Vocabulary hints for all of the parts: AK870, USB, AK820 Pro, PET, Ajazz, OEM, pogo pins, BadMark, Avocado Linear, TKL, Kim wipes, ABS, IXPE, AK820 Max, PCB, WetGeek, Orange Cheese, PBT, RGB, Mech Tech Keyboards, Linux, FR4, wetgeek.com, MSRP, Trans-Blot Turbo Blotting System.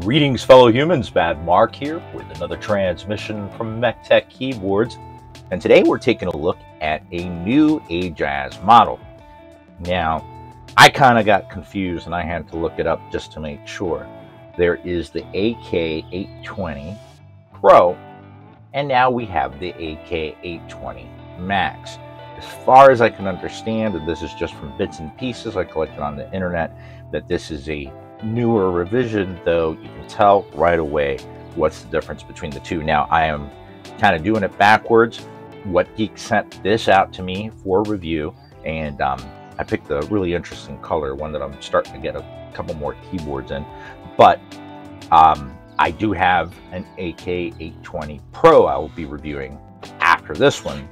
Greetings fellow humans, BadMark here with another transmission from Mech Tech Keyboards, and today we're taking a look at a new Ajazz model. Now, I kind of got confused and I had to look it up just to make sure. There is the AK820 Pro, and now we have the AK820 Max. As far as I can understand, and this is just from bits and pieces I collected on the internet, that this is a newer revision, though you can tell right away what's the difference between the two. Now, I am kind of doing it backwards. WetGeek sent this out to me for review, and I picked a really interesting color, one that I'm starting to get a couple more keyboards in. But I do have an AK820 Pro I will be reviewing after this one,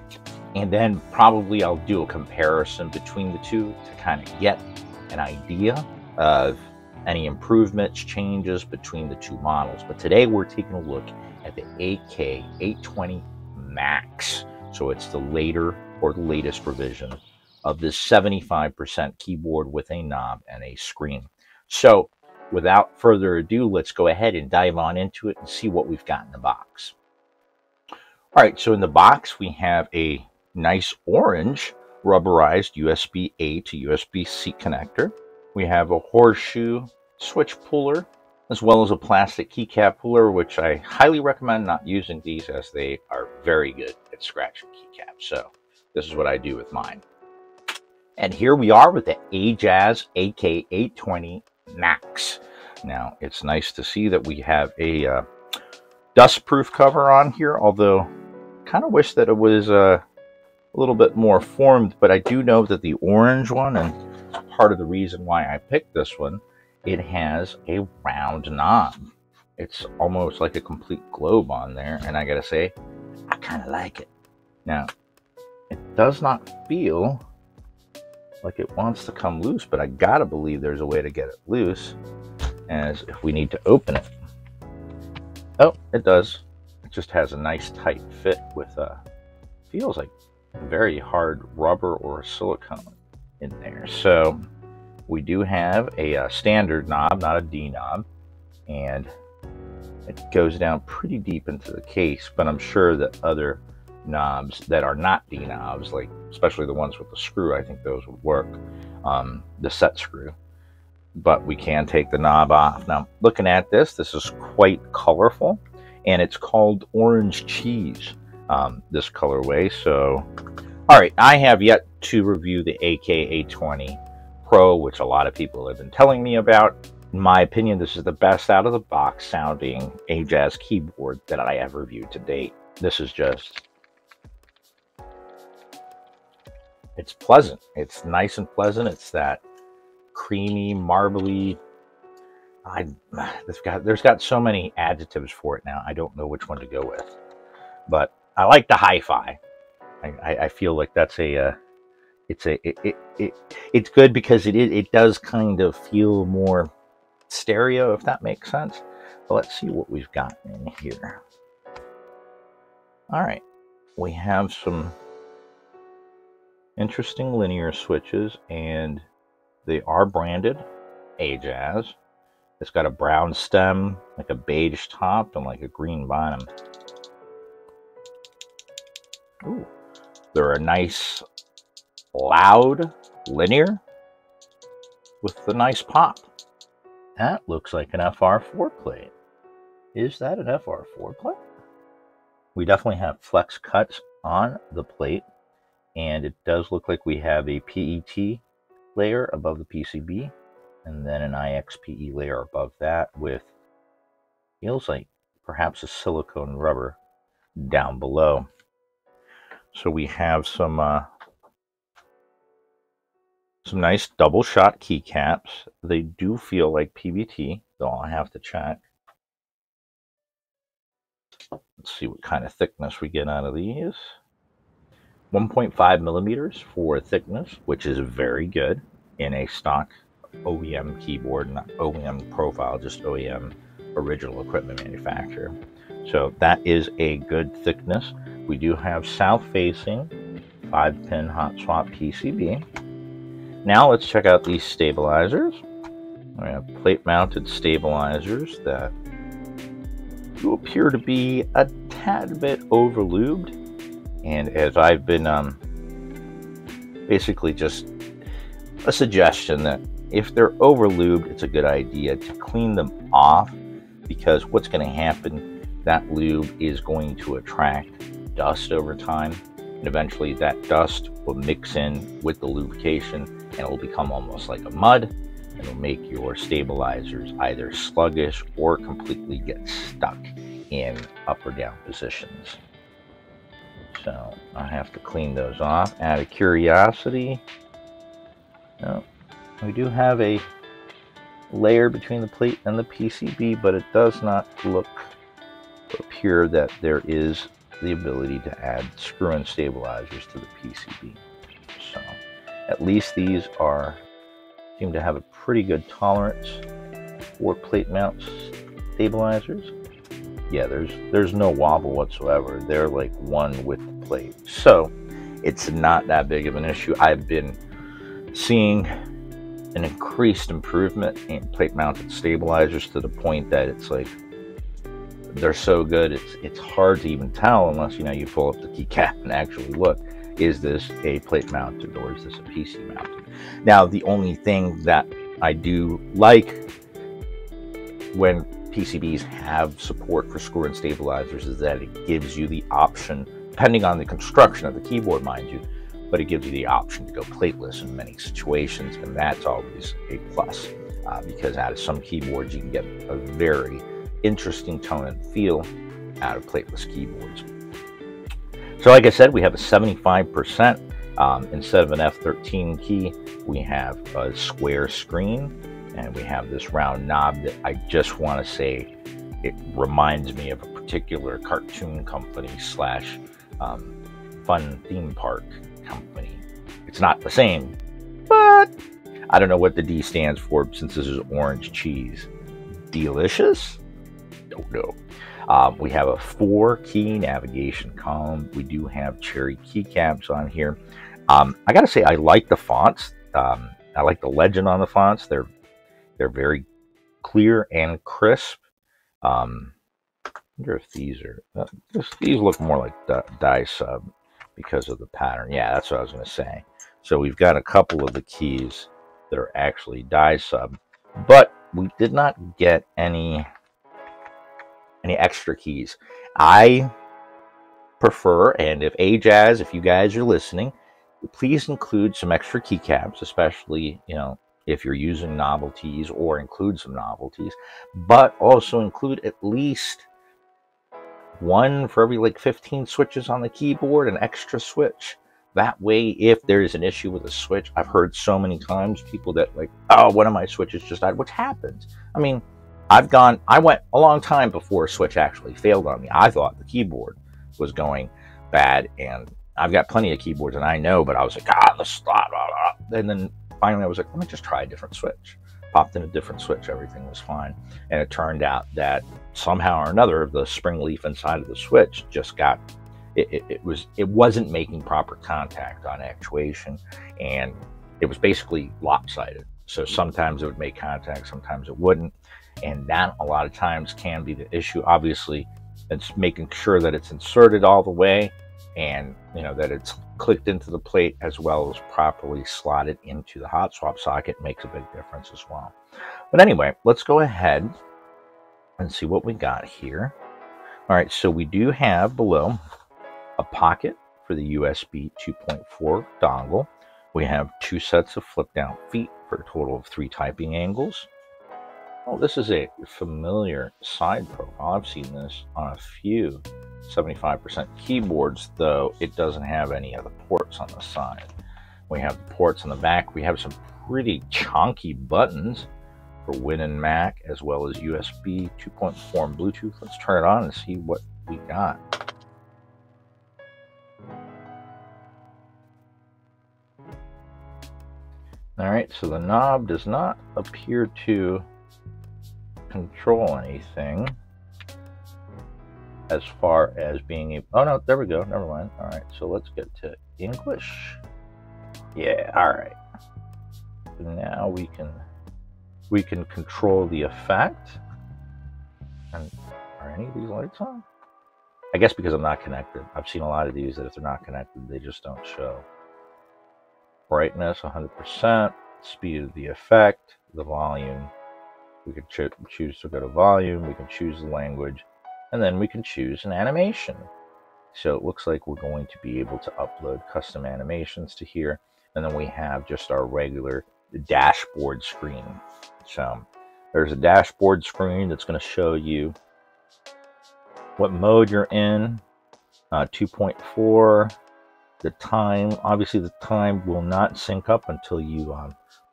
and then probably I'll do a comparison between the two to kind of get an idea of any improvements, changes between the two models. But today we're taking a look at the AK820 Max. So it's the later or the latest revision of this 75% keyboard with a knob and a screen. So without further ado, let's go ahead and dive on into it and see what we've got in the box. All right, so in the box, we have a nice orange rubberized USB A to USB-C connector. We have a horseshoe switch puller, as well as a plastic keycap puller, which I highly recommend not using these as they are very good at scratching keycaps. So this is what I do with mine. And here we are with the Ajazz AK820 Max. Now, it's nice to see that we have a dustproof cover on here, although kind of wish that it was a little bit more formed, but I do know that the orange one, and part of the reason why I picked this one, it has a round knob. It's almost like a complete globe on there, and I gotta say, I kind of like it. Now, it does not feel like it wants to come loose, but I gotta believe there's a way to get it loose, as if we need to open it. Oh, it does. It just has a nice tight fit with feels like very hard rubber or silicone in there. So we do have a standard knob, not a D knob, and it goes down pretty deep into the case, but I'm sure that other knobs that are not D knobs, like especially the ones with the screw, I think those would work, the set screw, but we can take the knob off. Now, looking at this, this is quite colorful, and it's called Orange Cheese, this colorway. So all right, I have yet to review the AK820 Pro, which a lot of people have been telling me about. In my opinion, this is the best out of the box sounding Ajazz keyboard that I have reviewed to date. This is just, it's pleasant. It's nice and pleasant. It's that creamy, marbly. There's got so many adjectives for it now. I don't know which one to go with, but I like the hi-fi. I feel like that's a, it's good because it does kind of feel more stereo, if that makes sense. But let's see what we've got in here. All right, we have some interesting linear switches, and they are branded Ajazz. It's got a brown stem, like a beige top, and like a green bottom. Ooh. They're a nice, loud linear with the nice pop. That looks like an FR4 plate. Is that an FR4 plate? We definitely have flex cuts on the plate, and it does look like we have a PET layer above the PCB, and then an IXPE layer above that with, feels like perhaps a silicone rubber down below. So we have some nice double shot keycaps. They do feel like PBT, though I'll have to check. Let's see what kind of thickness we get out of these. 1.5 millimeters for thickness, which is very good in a stock OEM keyboard, not OEM profile, just OEM original equipment manufacturer. So that is a good thickness. We do have south-facing 5-pin hot swap PCB. Now let's check out these stabilizers. I have plate-mounted stabilizers that do appear to be a tad bit over-lubed. And as I've been basically just a suggestion that if they're over-lubed, it's a good idea to clean them off, because what's going to happen, that lube is going to attract dust over time, and eventually that dust will mix in with the lubrication and it'll become almost like a mud. It'll make your stabilizers either sluggish or completely get stuck in up or down positions. So I have to clean those off. Out of curiosity, no, we do have a layer between the plate and the PCB, but it does not look appear that there is the ability to add screw-in stabilizers to the PCB. So at least these are seem to have a pretty good tolerance for plate mount stabilizers. Yeah, there's no wobble whatsoever. They're like one with the plate. So it's not that big of an issue. I've been seeing an increased improvement in plate mounted stabilizers to the point that it's like they're so good it's hard to even tell unless you pull up the keycap and actually look. Is this a plate mounted or is this a PC mounted? Now, the only thing that I do like when PCBs have support for screw-in stabilizers is that it gives you the option, depending on the construction of the keyboard, mind you, but it gives you the option to go plateless in many situations, and that's always a plus, because out of some keyboards you can get a very interesting tone and feel out of plateless keyboards. So like I said, we have a 75%. Instead of an F13 key, we have a square screen, and we have this round knob that I just want to say it reminds me of a particular cartoon company slash fun theme park company. It's not the same, but I don't know what the D stands for since this is Orange Cheese. Delicious? Don't know. We have a 4-key navigation column. We do have cherry keycaps on here. I gotta say, I like the fonts. I like the legend on the fonts. They're very clear and crisp. I wonder if these are these look more like die sub because of the pattern. Yeah, that's what I was gonna say. So we've got a couple of the keys that are actually die sub, but we did not get any extra keys. I prefer, and if Ajazz, if you guys are listening, please include some extra keycaps, especially if you're using novelties, or include some novelties, but also include at least one for every like 15 switches on the keyboard, an extra switch. That way, if there is an issue with a switch, I've heard so many times people that like, oh, one of my switches just died. What happens? I mean, I went a long time before a switch actually failed on me. I thought the keyboard was going bad, and I've got plenty of keyboards and I know, but I was like, ah, the slot, blah, blah. And then finally I was like, let me just try a different switch. Popped in a different switch, everything was fine. And it turned out that somehow or another, the spring leaf inside of the switch just got, it wasn't making proper contact on actuation, and it was basically lopsided. So sometimes it would make contact, sometimes it wouldn't. And that a lot of times can be the issue. Obviously, it's making sure that it's inserted all the way, and that it's clicked into the plate as well as properly slotted into the hot swap socket makes a big difference as well. But anyway, let's go ahead and see what we got here. All right, so we do have below a pocket for the USB 2.4 dongle. We have 2 sets of flip down feet for a total of 3 typing angles. Oh, this is a familiar side profile. I've seen this on a few 75% keyboards, though it doesn't have any of the ports on the side. We have the ports on the back. We have some pretty chunky buttons for Win and Mac, as well as USB 2.4 and Bluetooth. Let's turn it on and see what we got. All right, so the knob does not appear to control anything as far as being able, oh no, there we go, never mind. All right, so let's get to English. Yeah, all right, so now we can We can control the effect. And are any of these lights on? I guess because I'm not connected. I've seen a lot of these that if they're not connected, they just don't show. Brightness, 100%. Speed of the effect. The volume. We can choose to go to volume. We can choose the language. And then we can choose an animation. So it looks like we're going to be able to upload custom animations to here. And then we have just our regular dashboard screen. So there's a dashboard screen that's going to show you what mode you're in, 2.4, the time. Obviously the time will not sync up until you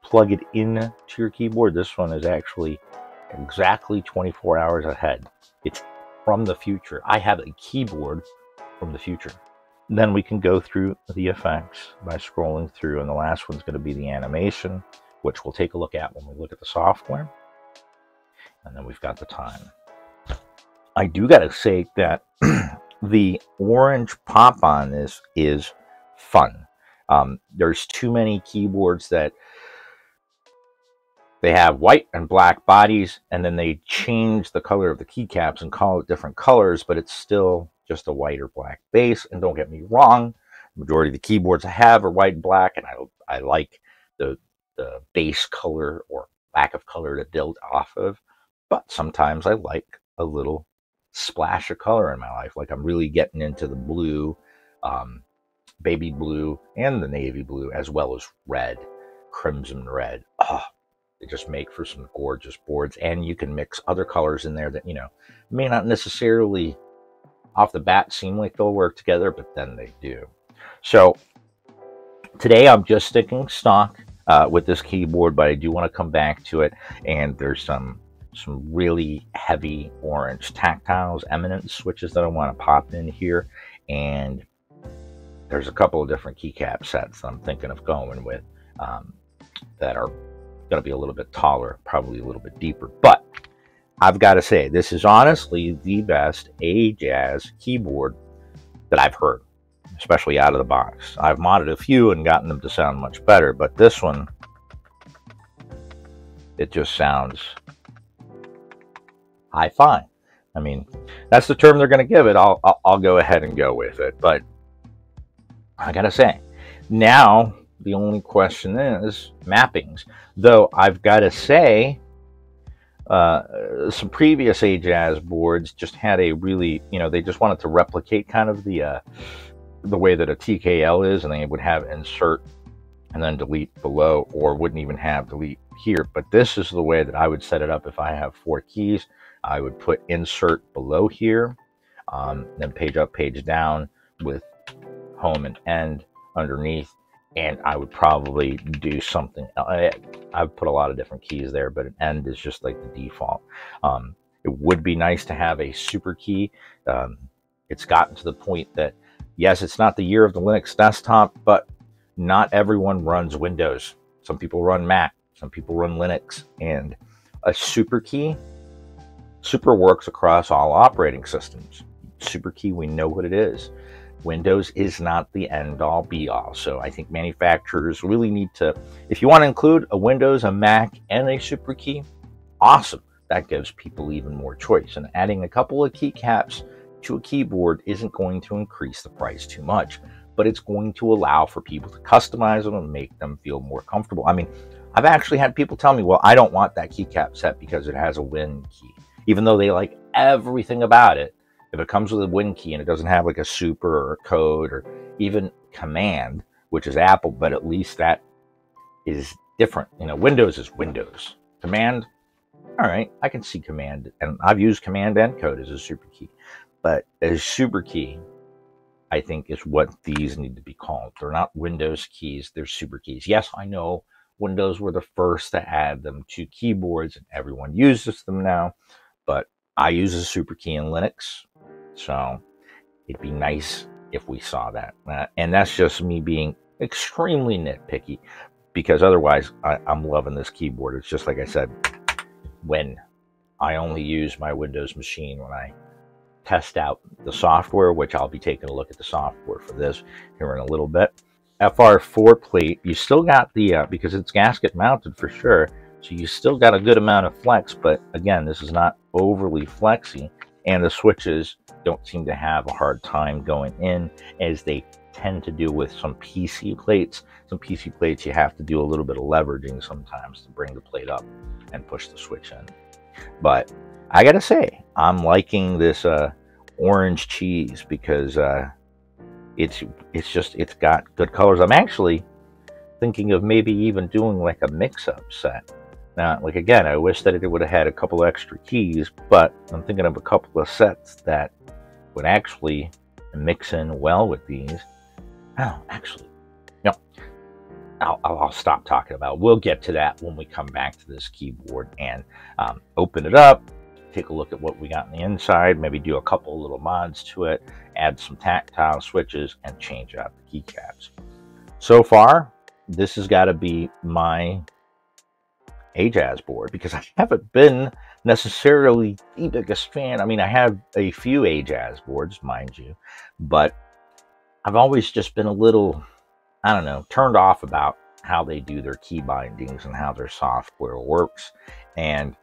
plug it in to your keyboard. This one is actually exactly 24 hours ahead. It's from the future. I have a keyboard from the future. And then we can go through the effects by scrolling through, and the last one's going to be the animation, which we'll take a look at when we look at the software. And then we've got the time. I do got to say that the orange pop on this is fun. There's too many keyboards that they have white and black bodies, and then they change the color of the keycaps and call it different colors, but it's still just a white or black base. And don't get me wrong, the majority of the keyboards I have are white and black, and I like the base color or lack of color to build off of. But sometimes I like a little splash of color in my life. Like I'm really getting into the blue, baby blue, and the navy blue, as well as red, crimson red. Oh, they just make for some gorgeous boards. And you can mix other colors in there that, you know, may not necessarily off the bat seem like they'll work together, but then they do. So today I'm just sticking stock with this keyboard, but I do want to come back to it. And there's some really heavy orange tactiles, eminence switches that I want to pop in here. And there's a couple of different keycap sets I'm thinking of going with that are going to be a little bit taller, probably a little bit deeper. But I've got to say, this is honestly the best Ajazz keyboard that I've heard, especially out of the box. I've modded a few and gotten them to sound much better, but this one, it just sounds hi-fi. I mean, that's the term they're going to give it. I'll go ahead and go with it. But I got to say, now the only question is mappings. Though I've got to say, some previous Ajazz boards just had a really, you know, they just wanted to replicate kind of the way that a TKL is, and they would have insert and then delete below, or wouldn't even have delete here. But this is the way that I would set it up. If I have four keys, I would put insert below here, then page up, page down with home and end underneath. And I would probably do something else. I've put a lot of different keys there, but an end is just like the default. It would be nice to have a super key. It's gotten to the point that, yes, it's not the year of the Linux desktop, but not everyone runs Windows. Some people run Mac, some people run Linux, and a super key, super works across all operating systems. Super key, we know what it is. Windows is not the end-all be-all. So I think manufacturers really need to, if you want to include a Windows, a Mac, and a super key, awesome. That gives people even more choice. And adding a couple of keycaps to a keyboard isn't going to increase the price too much, but it's going to allow for people to customize them and make them feel more comfortable. I mean, I've actually had people tell me, well, I don't want that keycap set because it has a Win key. Even though they like everything about it, if it comes with a Win key and it doesn't have like a super or a code or even command, which is Apple, but at least that is different. You know, Windows is Windows. Command, all right, I can see command. And I've used command and code as a super key. But a super key, I think, is what these need to be called. They're not Windows keys. They're super keys. Yes, I know Windows were the first to add them to keyboards, and everyone uses them now. But I use a super key in Linux. So it'd be nice if we saw that. And that's just me being extremely nitpicky, because otherwise I'm loving this keyboard. It's just like I said, when I only use my Windows machine when I test out the software, which I'll be taking a look at the software for this here in a little bit. FR4 plate, you still got the, because it's gasket mounted for sure, So you still got a good amount of flex, but again, this is not overly flexy, and the switches don't seem to have a hard time going in as they tend to do with some PC plates. Some PC plates, you have to do a little bit of leveraging sometimes to bring the plate up and push the switch in. But I gotta say, I'm liking this orange cheese because it's got good colors. I'm actually thinking of maybe even doing like a mix-up set. Now, like again, I wish that it would have had a couple extra keys, but I'm thinking of a couple of sets that would actually mix in well with these. Oh, actually, no, I'll stop talking about it. We'll get to that when we come back to this keyboard and open it up, take a look at what we got on the inside, maybe do a couple little mods to it, add some tactile switches, and change out the keycaps. So far, this has got to be my Ajazz board because I haven't been necessarily the biggest fan. I mean, I have a few Ajazz boards, mind you, but I've always just been a little, I don't know, turned off about how they do their key bindings and how their software works. And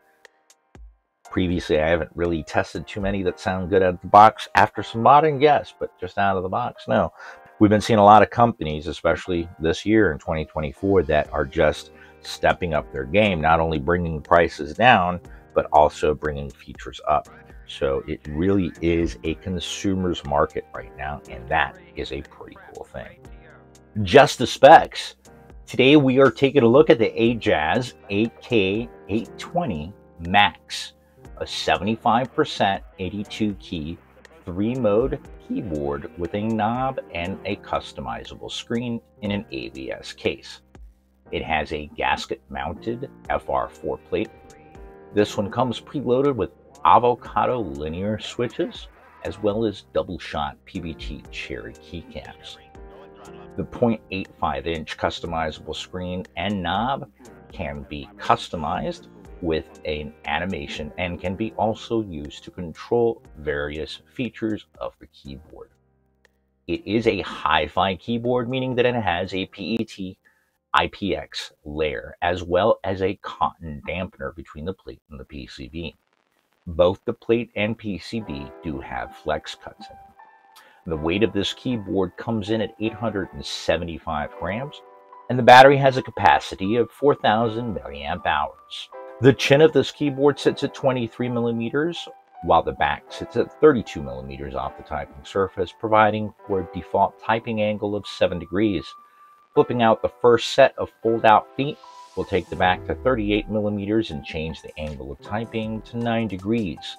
previously, I haven't really tested too many that sound good out of the box. After some modding, yes, but just out of the box, no. We've been seeing a lot of companies, especially this year in 2024, that are just stepping up their game, not only bringing prices down, but also bringing features up. So it really is a consumer's market right now, and that is a pretty cool thing. Just the specs. Today we are taking a look at the Ajazz AK820 Max, a 75%, 82 key, 3-mode keyboard with a knob and a customizable screen in an ABS case. It has a gasket-mounted FR4 plate. This one comes preloaded with avocado linear switches, as well as double-shot PBT cherry keycaps. The 0.85-inch customizable screen and knob can be customized with an animation and can be also used to control various features of the keyboard. It is a hi-fi keyboard, meaning that it has a PET IPX layer as well as a cotton dampener between the plate and the PCB. Both the plate and PCB do have flex cuts in them. The weight of this keyboard comes in at 875 grams, and the battery has a capacity of 4,000 milliamp hours. The chin of this keyboard sits at 23 millimeters, while the back sits at 32 millimeters off the typing surface, providing for a default typing angle of 7 degrees. Flipping out the first set of fold-out feet will take the back to 38 millimeters and change the angle of typing to 9 degrees.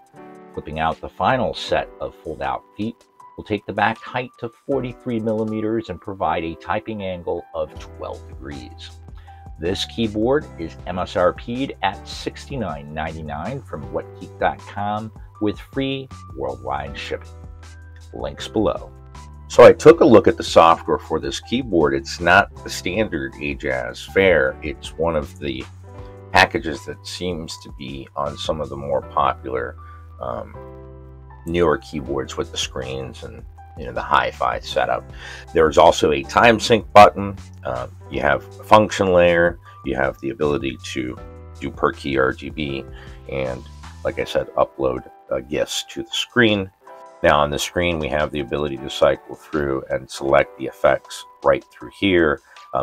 Flipping out the final set of fold-out feet will take the back height to 43 millimeters and provide a typing angle of 12 degrees. This keyboard is MSRP'd at $69.99 from wetgeek.com with free worldwide shipping. Links below. So I took a look at the software for this keyboard. It's not the standard Ajazz fare. It's one of the packages that seems to be on some of the more popular newer keyboards with the screens and, you know, the hi-fi setup. There's also a time sync button. You have a function layer. You have the ability to do per key RGB, and like I said, upload GIFs to the screen. Now on the screen, we have the ability to cycle through and select the effects right through here.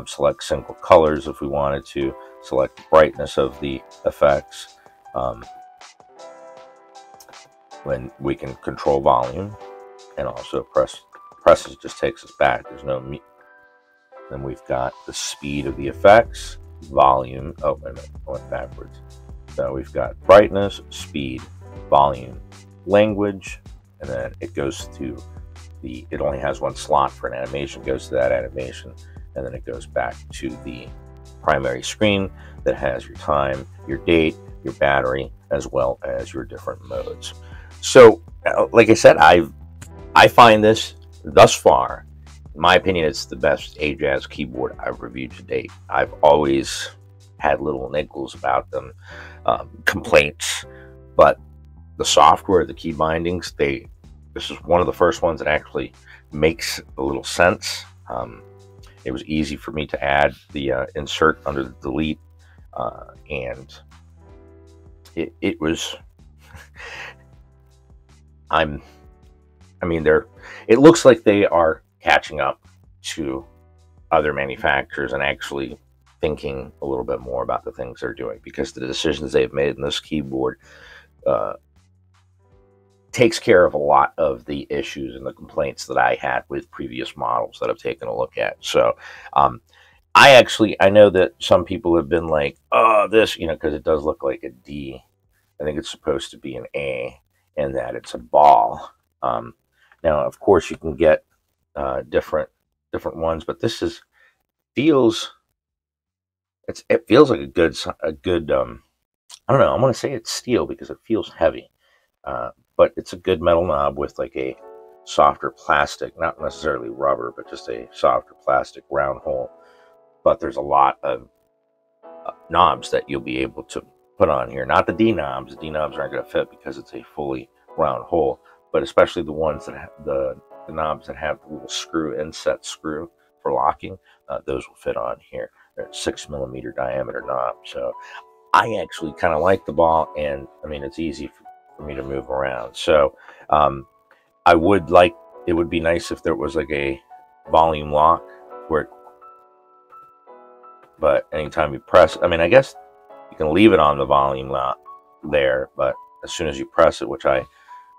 Select single colors if we wanted to. Select the brightness of the effects. When we can control volume. And also presses just takes us back. There's no me. Then we've got the speed of the effects, volume. Oh, wait a minute, I went backwards. So we've got brightness, speed, volume, language, and then it goes to the. It only has one slot for an animation. It goes to that animation, and then it goes back to the primary screen that has your time, your date, your battery, as well as your different modes. So, like I said, I find this, thus far, in my opinion, it's the best Ajazz keyboard I've reviewed to date. I've always had little niggles about them, complaints, but the software, the key bindings, this is one of the first ones that actually makes a little sense. It was easy for me to add the insert under the delete and it was I mean it looks like they are catching up to other manufacturers and actually thinking a little bit more about the things they're doing, because the decisions they've made in this keyboard takes care of a lot of the issues and the complaints that I had with previous models that I've taken a look at. So I know that some people have been like, oh, this, you know, because it does look like a D. I think it's supposed to be an A, and that it's a ball. Now, of course, you can get different ones, but this is it feels like a good I don't know, I want to say it's steel because it feels heavy, but it's a good metal knob with like a softer plastic, not necessarily rubber, but just a softer plastic round hole. But there's a lot of knobs that you'll be able to put on here. Not the D knobs. The D knobs aren't going to fit because it's a fully round hole, but especially the ones that have the knobs that have the little screw, inset screw for locking, those will fit on here. They're 6mm diameter knob. So I actually kind of like the ball, and I mean, it's easy for me to move around. So I would like, it would be nice if there was like a volume lock where it, but anytime you press, I mean, I guess you can leave it on the volume lock there, but as soon as you press it, which I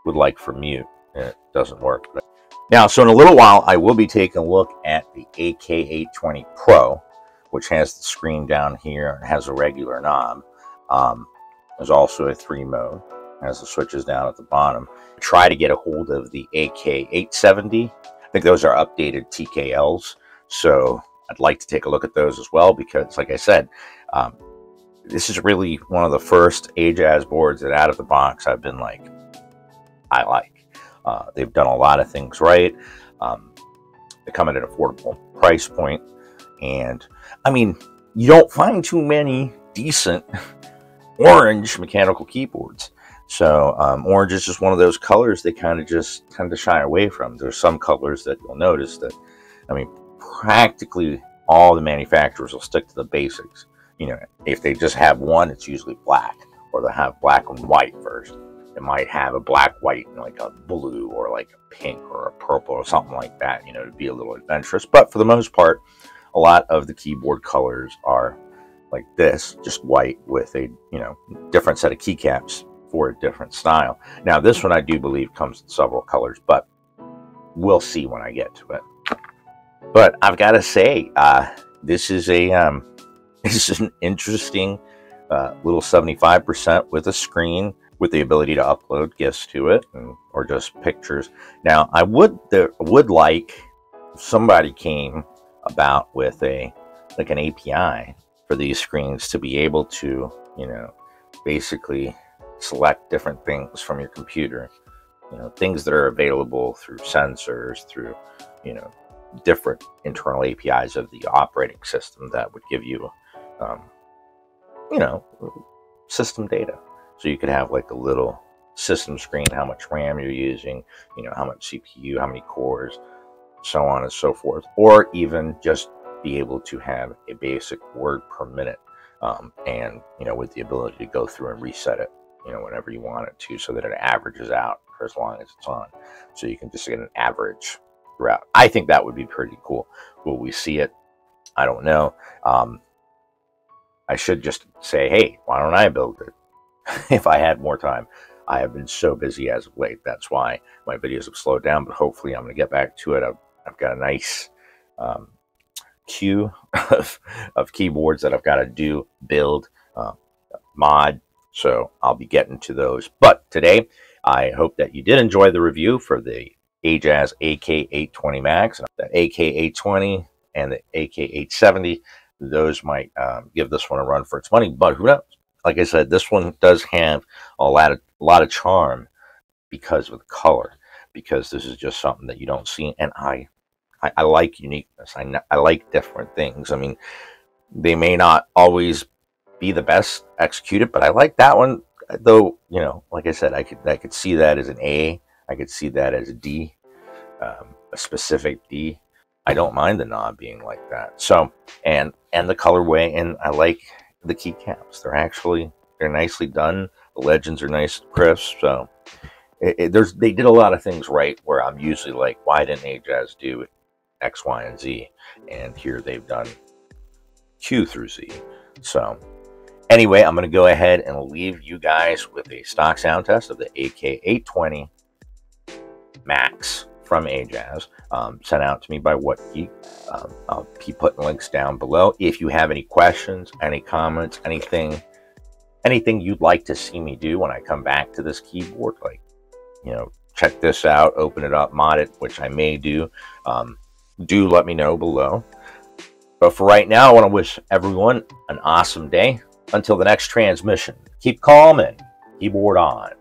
would like for mute, it doesn't work. But now, so in a little while, I will be taking a look at the AK820 Pro, which has the screen down here and has a regular knob. There's also a 3-mode, has the switches down at the bottom. Try to get a hold of the AK870. I think those are updated TKLs, so I'd like to take a look at those as well, because like I said, this is really one of the first Ajazz boards that out of the box I've been like, I like. They've done a lot of things right. They come at an affordable price point, and I mean, you don't find too many decent orange mechanical keyboards. So orange is just one of those colors they kind of just tend to shy away from. There's some colors that you'll notice that, I mean, practically all the manufacturers will stick to the basics. You know, if they just have one, it's usually black, or they'll have black and white first. It might have a black, white, and like a blue, or like a pink, or a purple, or something like that, you know, to be a little adventurous. But for the most part, a lot of the keyboard colors are like this, just white with a, you know, different set of keycaps for a different style. Now, this one I do believe comes in several colors, but we'll see when I get to it. But I've got to say, this is an interesting little 75% with a screen with the ability to upload GIFs to it, and, or just pictures. Now, I would like if somebody came about with a like an API for these screens to be able to, you know, basically select different things from your computer, you know, things that are available through sensors, through, you know, different internal APIs of the operating system that would give you, you know, system data. So you could have like a little system screen, how much RAM you're using, you know, how much CPU, how many cores, so on and so forth, or even just be able to have a basic word per minute, and, you know, with the ability to go through and reset it, you know, whenever you want it to, so that it averages out for as long as it's on. So you can just get an average route. I think that would be pretty cool. Will we see it? I don't know. I should just say, hey, why don't I build it? If I had more time. I have been so busy as of late. That's why my videos have slowed down, but hopefully I'm going to get back to it. I've got a nice queue of keyboards that I've got to do, build, mod. So I'll be getting to those. But today, I hope that you did enjoy the review for the Ajazz AK820 Max, the AK820, and the AK870. Those might give this one a run for its money, but who knows? Like I said, this one does have a lot of charm because of the color, because this is just something that you don't see, and I like uniqueness. I like different things. I mean, they may not always be the best executed, but I like that one, though, you know, like I said, I could see that as an A. I could see that as a D, a specific D. I don't mind the knob being like that. So, and the colorway, and I like the keycaps. They're nicely done. The legends are nice and crisp. So they did a lot of things right where I'm usually like, why didn't Ajazz do X, Y, and Z? And here they've done Q through Z. So anyway, I'm going to go ahead and leave you guys with a stock sound test of the AK820 Max from Ajazz, sent out to me by WhatGeek. I'll keep putting links down below. If you have any questions, any comments, anything you'd like to see me do when I come back to this keyboard, like, you know, check this out, open it up, mod it, which I may do, do let me know below. But for right now, I want to wish everyone an awesome day. Until the next transmission, keep calm and keyboard on.